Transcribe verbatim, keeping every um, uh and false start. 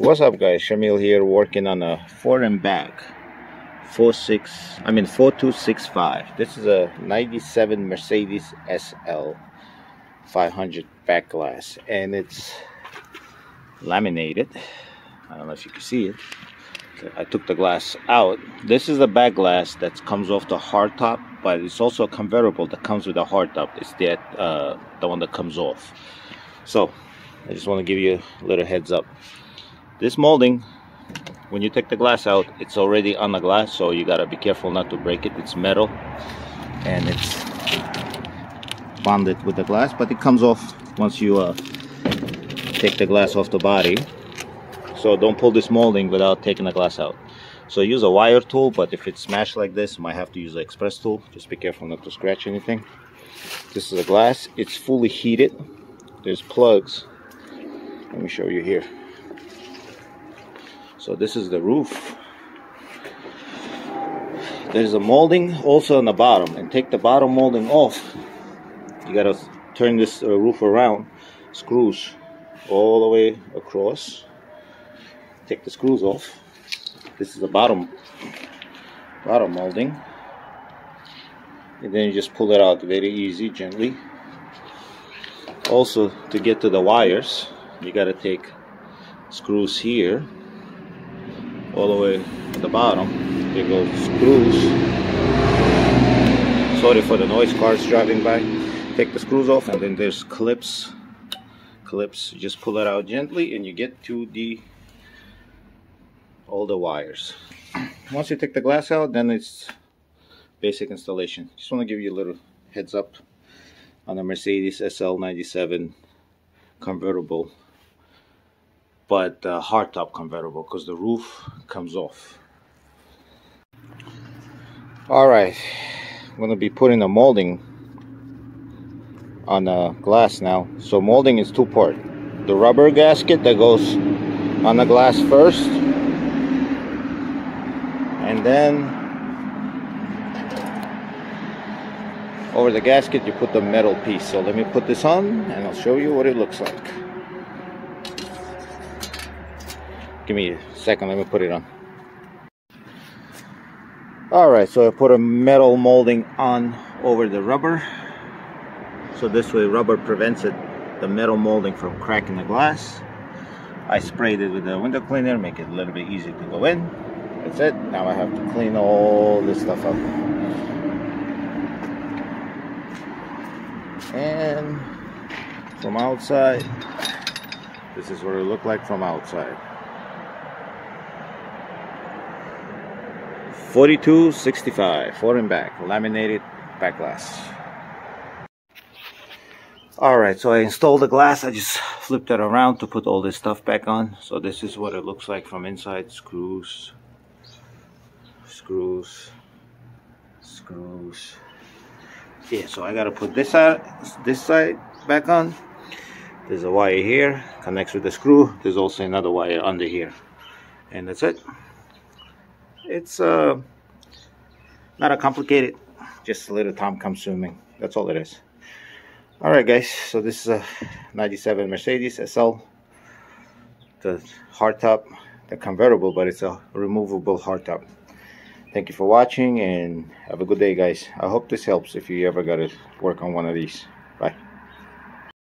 What's up, guys? Shamil here, working on a fore and back four six I mean forty-two sixty-five. This is a ninety-seven Mercedes S L five hundred back glass, and it's laminated. I don't know if you can see it. I took the glass out. This is the back glass that comes off the hardtop, but it's also a convertible that comes with a hardtop. It's that uh, the one that comes off. So I just want to give you a little heads up. This molding, when you take the glass out, it's already on the glass, so you gotta be careful not to break it. It's metal and it's bonded with the glass, but it comes off once you uh, take the glass off the body. So don't pull this molding without taking the glass out. So use a wire tool, but if it's smashed like this, you might have to use an express tool. Just be careful not to scratch anything. This is a glass. It's fully heated. There's plugs. Let me show you here. So this is the roof. There's a molding also on the bottom. And take the bottom molding off. You gotta turn this uh, roof around. Screws all the way across. Take the screws off. This is the bottom bottom molding, and then you just pull it out very easy, gently. Also, to get to the wires, you got to take screws here all the way at the bottom. There go screws. Sorry for the noise, cars driving by. Take the screws off, and then there's clips clips you just pull it out gently, and you get to the all the wires. Once you take the glass out, then it's basic installation. Just want to give you a little heads up on a Mercedes S L ninety-seven convertible, but uh, hardtop convertible, because the roof comes off. Alright, I'm going to be putting a molding on a glass now. So molding is two part. The rubber gasket that goes on the glass first, and then over the gasket you put the metal piece. So let me put this on and I'll show you what it looks like. Give me a second, let me put it on. Alright, so I put a metal molding on over the rubber. So this way rubber prevents it, the metal molding, from cracking the glass. I sprayed it with the window cleaner, make it a little bit easier to go in. That's it. Now I have to clean all this stuff up. And from outside, this is what it looked like from outside. forty-two sixty-five, fore and back, laminated back glass. Alright, so I installed the glass. I just flipped it around to put all this stuff back on. So this is what it looks like from inside. Screws. Screws, screws. Yeah, so I gotta put this out, this side back on. There's a wire here, connects with the screw. There's also another wire under here, and that's it. It's uh, not a complicated, just a little time consuming. That's all it is. All right, guys. So this is a ninety-seven Mercedes S L, the hardtop, the convertible, but it's a removable hardtop. Thank you for watching and have a good day, guys. I hope this helps if you ever got to work on one of these. Bye.